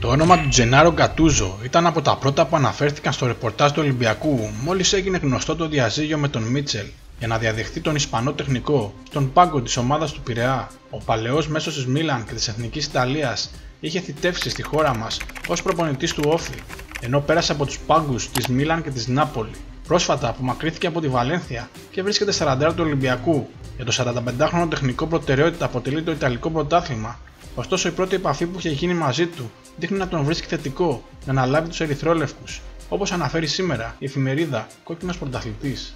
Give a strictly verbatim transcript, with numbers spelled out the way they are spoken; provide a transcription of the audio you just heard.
Το όνομα του Τζενάρο Γκατούζο ήταν από τα πρώτα που αναφέρθηκαν στο ρεπορτάζ του Ολυμπιακού μόλις έγινε γνωστό το διαζύγιο με τον Μίτσελ για να διαδεχτεί τον Ισπανό τεχνικό στον πάγκο της ομάδας του Πυρεά. Ο παλαιός μέσος της Μίλαν και της Εθνικής Ιταλίας είχε θητεύσει στη χώρα μας ως προπονητής του Όφη, ενώ πέρασε από τους πάγκους της Μίλαν και της Νάπολη. Πρόσφατα απομακρύνθηκε από τη Βαλένθια και βρίσκεται στα ραντάρ του Ολυμπιακού. Για το σαρανταπεντάχρονο τεχνικό προτεραιότητα αποτελεί το Ιταλικό Πρωτάθλημα. Ωστόσο, η πρώτη επαφή που είχε γίνει μαζί του δείχνει να τον βρίσκει θετικό να αναλάβει τους ερυθρόλευκους, όπως αναφέρει σήμερα η εφημερίδα Κόκκινος Πρωταθλητής.